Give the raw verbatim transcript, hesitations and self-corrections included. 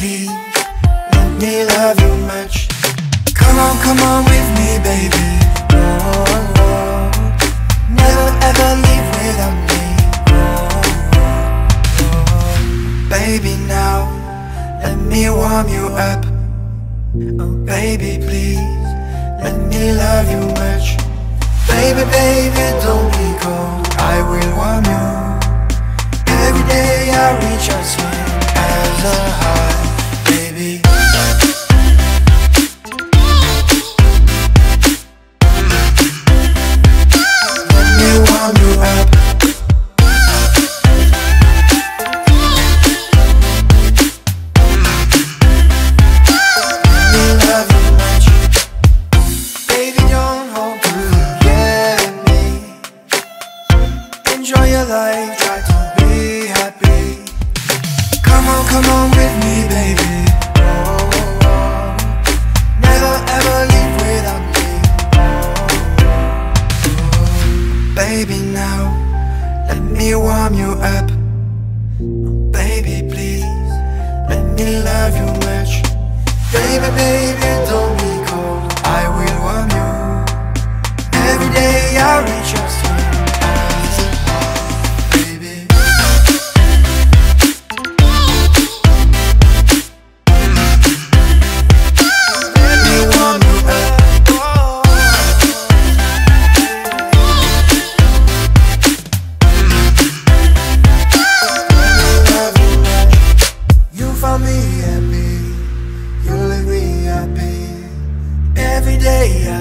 me, make me love you much. Come on, come on with me, baby. No, no, never ever leave without me. No, no, no. Baby, now let me warm you up. Oh, baby, please let me love you much. Baby, baby, don't be cold. I will warm you. Every day I reach out to you as a heart. Baby, now let me warm you up. Oh, baby, please let me love you much. Baby, baby, don't be cold. I will warm you. Every day I reach out to you as a heart, baby. Let me warm you up. Yeah.